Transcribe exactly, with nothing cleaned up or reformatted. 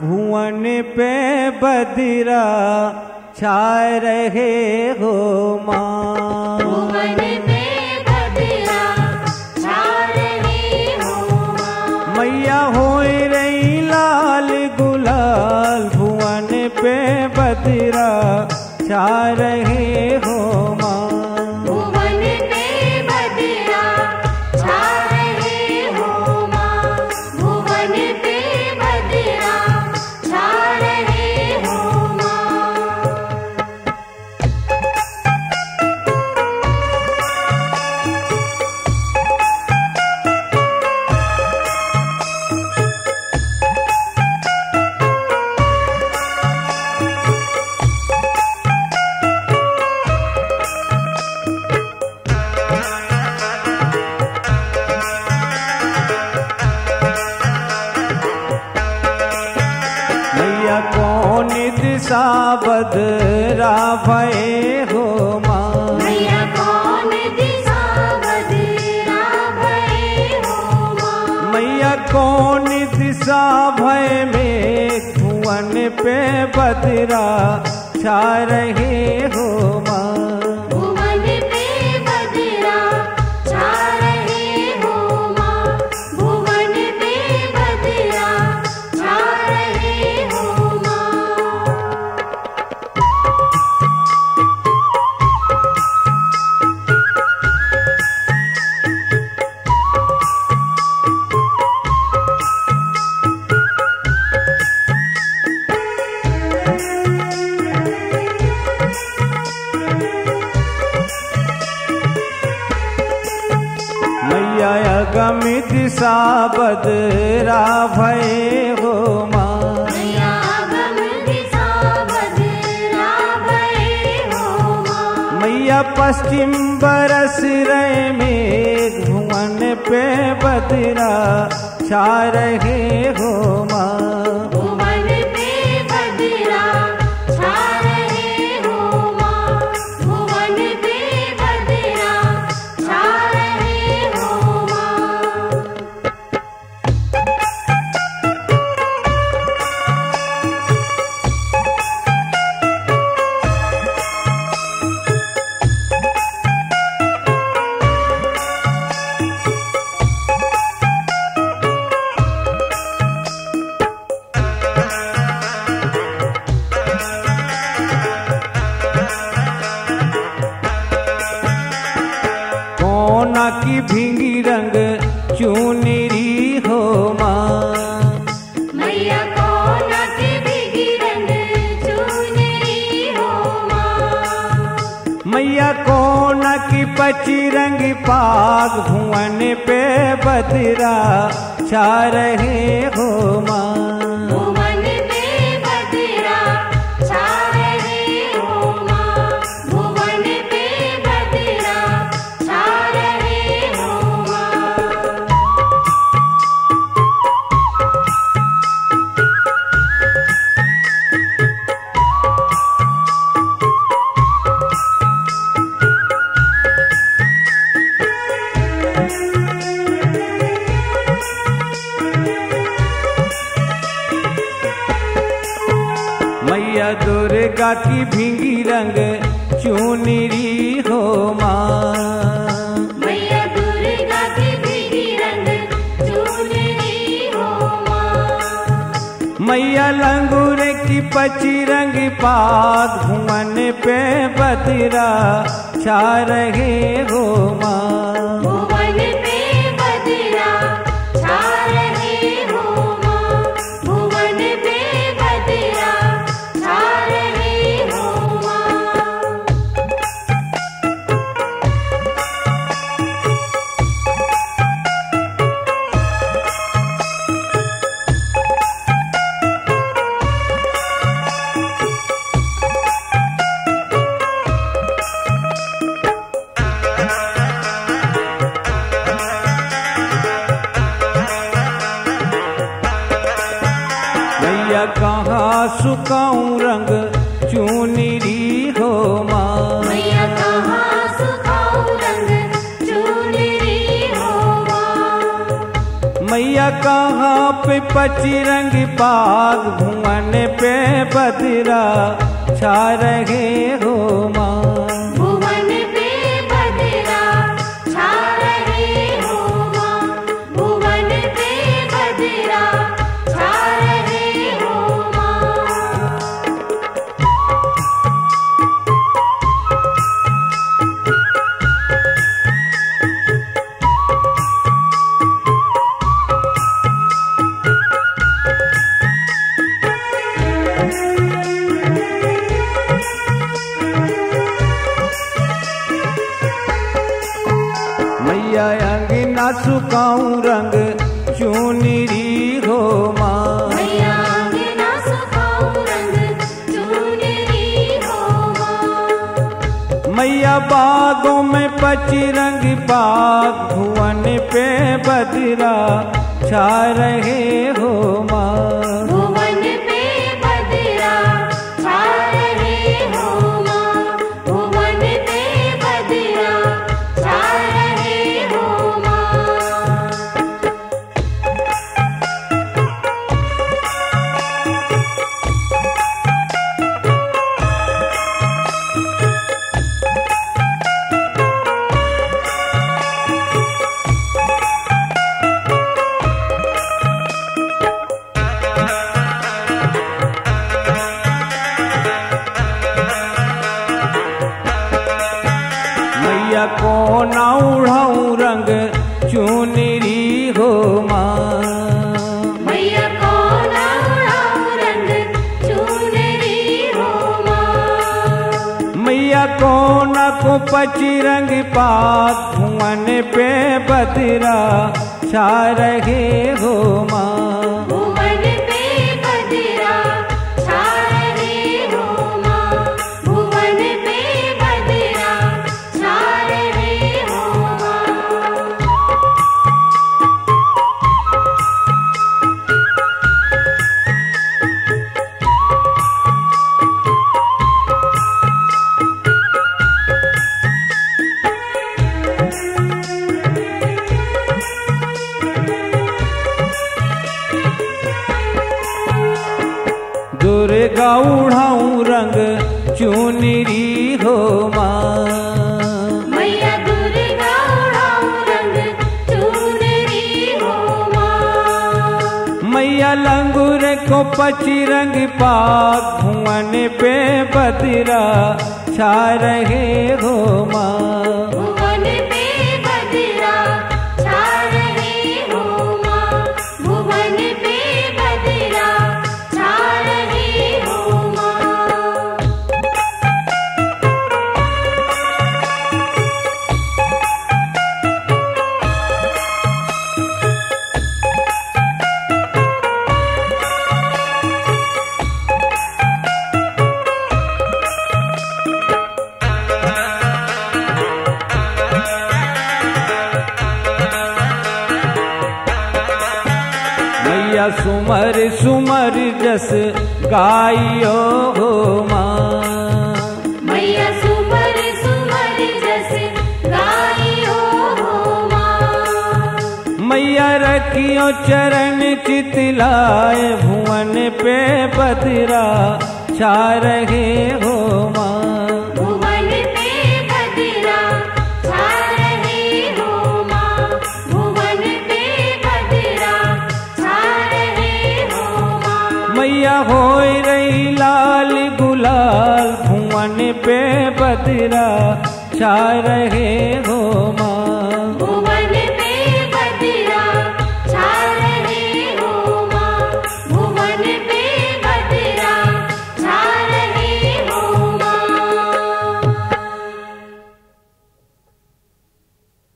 भुवन पे बदरा छा रहे हो माँ, भुवन पे बदरा छा रहे हो माँ, मैया होए रही लाल गुलाल, भुवन पे बदरा छा रहे हो माँ, भुवन पे बदरा छा रहे हो माँ, भुवन पे बदरा छा रहे हो माँ। बदरा भये हो माँ, मैया कौन दिशा बदरा भये हो माँ, मैया कौन दिशा भय में भुवन पे बदरा छा रहे हो माँ, भुवन पे बदरा छा रहे हो माँ, भुवन पे बदरा छा रहे हो। अगमित सा बदरा भये हो माँ, मैया अगमित सा बदरा भये हो माँ, मैया पश्चिम बरस रहे मेघ, भुवन पे बदरा छा रहे हो माँ, भुवन पे बदरा छा रहे हो माँ, भुवन पे बदरा छा रहे हो। कोना की भींगी रंग चुनरी हो माँ, मैया कोना की भींगी रंग चुनरी हो माँ, मैया कोना की पची रंग पाग, भुवन पे बदरा छा रहे हो माँ, भुवन पे बदरा छा रहे हो माँ, भुवन पे बदरा छा रहे हो माँ। मैया दुर्गा की भींगी रंग चुनरी हो माँ, मैया दुर्गा की भींगी रंग चुनरी हो माँ, मैया लंगूर की पची रंग पाग, भुवन पे बदरा छा रहे हो माँ, कहाँ सुकाऊं रंग चुनरी हो माँ, मैया कहाँ सुकाऊं रंग चुनरी हो माँ, भैया कहाँ पे पचरंग बाग भुवन पे बदरा छा रहे हो माँ, भुवन पे बदरा छा रहे हो माँ, भुवन पे बदरा छा रहे हो मैया अंगना सुकाऊ रंग चुनरी हो माँ, मैया अंगना सुकाऊ रंग चुनरी हो माँ, मैया बागों में पचरंग बाग भुवन पे बदरा छा रहे हो माँ, को ना उड़ाऊ रंग चुनरी हो माँ, मैया को ना उड़ाऊ रंग चुनरी हो माँ, मैया को ना को पचरंग पाक भुवन पे बदरा छा रहे हो माँ, दुर्गा उड़ाऊ रंग चुनरी हो माँ, मैया दुर्गा उड़ाऊ रंग चुनरी हो माँ, मैया लंगूर को पचरंग पाक भुवन पे बदरा छा रहे हो माँ, सुमर सुमर जस गाइयो हो माँ, मैया सुमर सुमर जस गाइयो हो माँ, मैया रखियो चरण चितलाए भुवन पे बदरा छा रहे हो माँ, मैया होय रही लाल गुलाल भुवन पे बदरा छा रहे हो माँ।